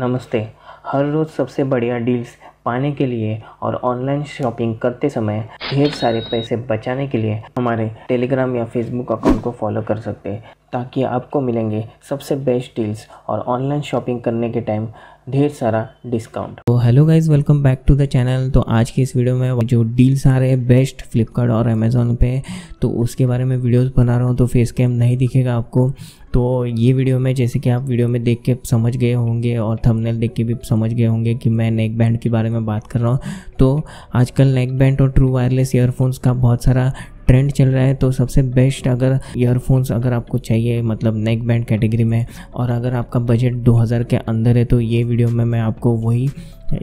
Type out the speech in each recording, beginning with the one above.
नमस्ते। हर रोज़ सबसे बढ़िया डील्स पाने के लिए और ऑनलाइन शॉपिंग करते समय ढेर सारे पैसे बचाने के लिए हमारे टेलीग्राम या फेसबुक अकाउंट को फॉलो कर सकते हैं, ताकि आपको मिलेंगे सबसे बेस्ट डील्स और ऑनलाइन शॉपिंग करने के टाइम ढेर सारा डिस्काउंट। तो hello guys, welcome back to the channel. तो आज की इस वीडियो में जो डील्स आ रहे हैं बेस्ट फ्लिपकार्ट और अमेज़ॉन पे, तो उसके बारे में वीडियोस बना रहा हूँ। तो फेस कैम नहीं दिखेगा आपको तो ये वीडियो में, जैसे कि आप वीडियो में देख के समझ गए होंगे और थंबनेल देख के भी समझ गए होंगे कि मैं नेक बैंड के बारे में बात कर रहा हूँ। तो आजकल नेक बैंड और ट्रू वायरलेस ईयरफोन्स का बहुत सारा ट्रेंड चल रहा है। तो सबसे बेस्ट अगर ईयरफोन्स अगर आपको चाहिए मतलब नेक बैंड कैटेगरी में, और अगर आपका बजट 2000 के अंदर है, तो ये वीडियो में मैं आपको वही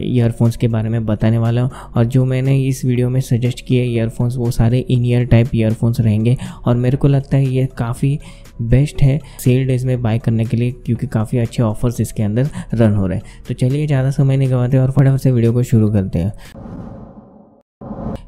ईयरफोन्स के बारे में बताने वाला हूँ। और जो मैंने इस वीडियो में सजेस्ट किए ईयरफोन्स, वो सारे इन ईयर टाइप ईयरफोन्स रहेंगे और मेरे को लगता है ये काफ़ी बेस्ट है सेल डेज में बाय करने के लिए, क्योंकि काफ़ी अच्छे ऑफर्स इसके अंदर रन हो रहे हैं। तो चलिए ज़्यादा समय नहीं गंवाते और फटाफट से वीडियो को शुरू करते हैं।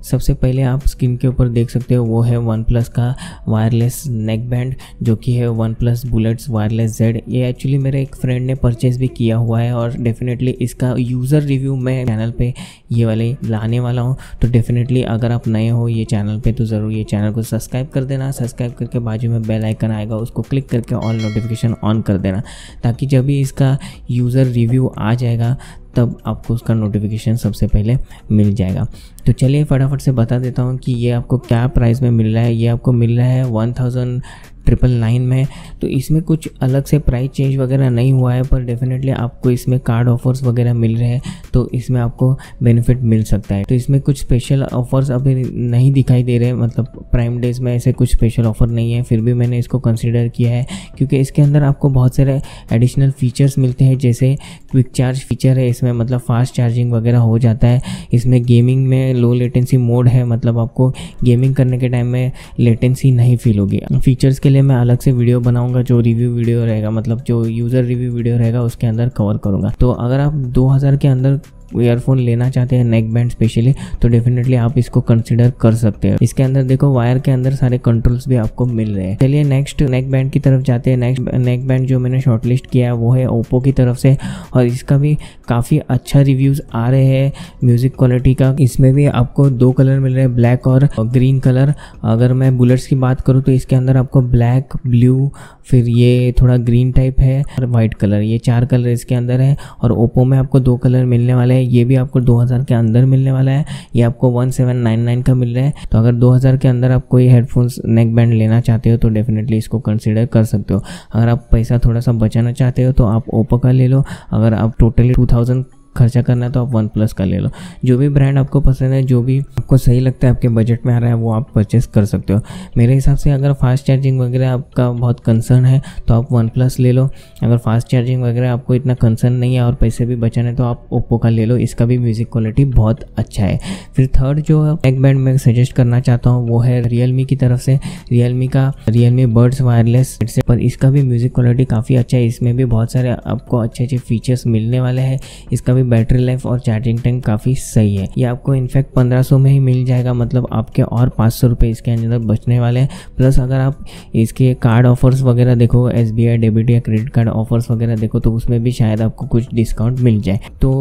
सबसे पहले आप स्क्रीन के ऊपर देख सकते हो वो है वन प्लस का वायरलेस नेक बैंड, जो कि है one plus bullets wireless Z। ये एक्चुअली मेरे एक फ्रेंड ने परचेज़ भी किया हुआ है और डेफिनेटली इसका यूज़र रिव्यू मैं चैनल पे ये वाले लाने वाला हूँ। तो डेफिनेटली अगर आप नए हो ये चैनल पे, तो ज़रूर ये चैनल को सब्सक्राइब कर देना। सब्सक्राइब करके बाजू में बेल आइकन आएगा, उसको क्लिक करके ऑल नोटिफिकेशन ऑन कर देना, ताकि जब भी इसका यूज़र रिव्यू आ जाएगा तब आपको उसका नोटिफिकेशन सबसे पहले मिल जाएगा। तो चलिए फटाफट से बता देता हूँ कि ये आपको क्या प्राइस में मिल रहा है। ये आपको मिल रहा है 1999 में। तो इसमें कुछ अलग से प्राइस चेंज वगैरह नहीं हुआ है, पर डेफिनेटली आपको इसमें कार्ड ऑफर्स वगैरह मिल रहे हैं, तो इसमें आपको बेनिफिट मिल सकता है। तो इसमें कुछ स्पेशल ऑफर्स अभी नहीं दिखाई दे रहे, मतलब प्राइम डेज में ऐसे कुछ स्पेशल ऑफर नहीं है, फिर भी मैंने इसको कंसिडर किया है क्योंकि इसके अंदर आपको बहुत सारे एडिशनल फ़ीचर्स मिलते हैं। जैसे क्विक चार्ज फीचर है इसमें, मतलब फास्ट चार्जिंग वगैरह हो जाता है। इसमें गेमिंग में लो लेटेंसी मोड है, मतलब आपको गेमिंग करने के टाइम में लेटेंसी नहीं फील होगी। फीचर्स के लिए मैं अलग से वीडियो बनाऊंगा, जो रिव्यू वीडियो रहेगा, मतलब जो यूज़र रिव्यू वीडियो रहेगा उसके अंदर कवर करूंगा। तो अगर आप 2000 के अंदर ईयरफोन लेना चाहते हैं नेक बैंड स्पेशली, तो डेफिनेटली आप इसको कंसिडर कर सकते हैं। इसके अंदर देखो वायर के अंदर सारे कंट्रोल्स भी आपको मिल रहे हैं। चलिए नेक्स्ट नेक बैंड की तरफ जाते हैं। नेक्स्ट नेक बैंड जो मैंने शॉर्टलिस्ट किया है वो है ओप्पो की तरफ से, और इसका भी काफ़ी अच्छा रिव्यूज़ आ रहे हैं म्यूज़िक क्वालिटी का। इसमें भी आपको दो कलर मिल रहे हैं, ब्लैक और ग्रीन कलर। अगर मैं बुलेट्स की बात करूँ तो इसके अंदर आपको ब्लैक, ब्लू, फिर ये थोड़ा ग्रीन टाइप है और वाइट कलर, ये चार कलर इसके अंदर है। और ओप्पो में आपको दो कलर मिलने वाले, ये भी आपको 2000 के अंदर मिलने वाला है। ये आपको 1799 का मिल रहा है। तो अगर 2000 के अंदर आप कोई हेडफोन्स नेक बैंड लेना चाहते हो तो डेफिनेटली इसको कंसीडर कर सकते हो। अगर आप पैसा थोड़ा सा बचाना चाहते हो तो आप ओप्पो का ले लो। अगर आप टोटली 2000 खर्चा करना है तो आप वन प्लस का ले लो। जो भी ब्रांड आपको पसंद है, जो भी आपको सही लगता है, आपके बजट में आ रहा है, वो आप परचेस कर सकते हो। मेरे हिसाब से अगर फास्ट चार्जिंग वगैरह आपका बहुत कंसर्न है तो आप वन प्लस ले लो। अगर फास्ट चार्जिंग वगैरह आपको इतना कंसर्न नहीं है और पैसे भी बचाने तो आप ओप्पो का ले लो। इसका भी म्यूज़िक क्वालिटी बहुत अच्छा है। फिर थर्ड जो नेक बैंड मैं सजेस्ट करना चाहता हूँ वो है रियलमी की तरफ से, रियलमी का रियलमी बड्स वायरलेस Z। पर इसका भी म्यूज़िक क्वालिटी काफ़ी अच्छा है। इसमें भी बहुत सारे आपको अच्छे अच्छे फीचर्स मिलने वाले हैं। इसका बैटरी लाइफ और चार्जिंग टाइम काफ़ी सही है। ये आपको इनफैक्ट 1500 में ही मिल जाएगा, मतलब आपके और 500 रुपये इसके अंदर बचने वाले हैं। प्लस अगर आप इसके कार्ड ऑफर्स वगैरह देखो, SBI डेबिट या क्रेडिट कार्ड ऑफर्स वगैरह देखो, तो उसमें भी शायद आपको कुछ डिस्काउंट मिल जाए। तो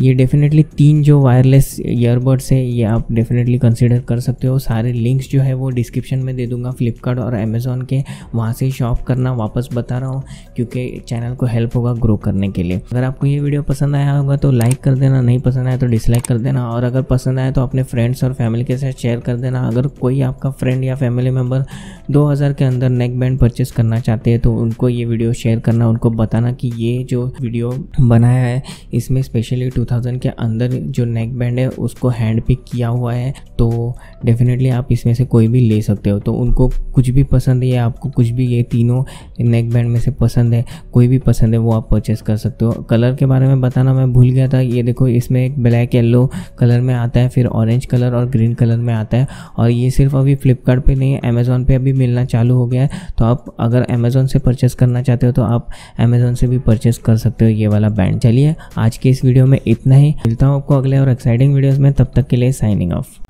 ये डेफिनेटली तीन जो वायरलेस ईयरबड्स है ये आप डेफिनेटली कंसिडर कर सकते हो। सारे लिंक्स जो है वो डिस्क्रिप्शन में दे दूँगा फ्लिपकार्ट और अमेज़ॉन के, वहाँ से शॉप करना। वापस बता रहा हूँ क्योंकि चैनल को हेल्प होगा ग्रो करने के लिए। अगर आपको ये वीडियो पसंद आया होगा तो लाइक कर देना, नहीं पसंद आया तो डिसलाइक कर देना, और अगर पसंद आया तो अपने फ्रेंड्स और फैमिली के साथ शेयर कर देना। अगर कोई आपका फ्रेंड या फैमिली मेम्बर 2000 के अंदर नेक बैंड परचेस करना चाहते हैं तो उनको ये वीडियो शेयर करना, उनको बताना कि ये जो वीडियो बनाया है इसमें स्पेशली 2000 के अंदर जो नेक बैंड है उसको हैंड पिक किया हुआ है। तो डेफिनेटली आप इसमें से कोई भी ले सकते हो। तो उनको कुछ भी पसंद है या आपको कुछ भी ये तीनों नेक बैंड में से पसंद है, कोई भी पसंद है, वो आप परचेस कर सकते हो। कलर के बारे में बताना मैं भूल गया था। ये देखो इसमें एक ब्लैक येलो कलर में आता है, फिर ऑरेंज कलर और ग्रीन कलर में आता है। और ये सिर्फ अभी फ्लिपकार्ट पे नहीं, अमेज़ॉन पे अभी मिलना चालू हो गया है। तो आप अगर अमेज़ॉन से परचेस करना चाहते हो तो आप अमेज़ॉन से भी परचेस कर सकते हो ये वाला बैंड। चलिए आज के इस वीडियो में इतना ही। मिलता हूँ आपको अगले और एक्साइटिंग वीडियोज़ में। तब तक के लिए साइनिंग ऑफ।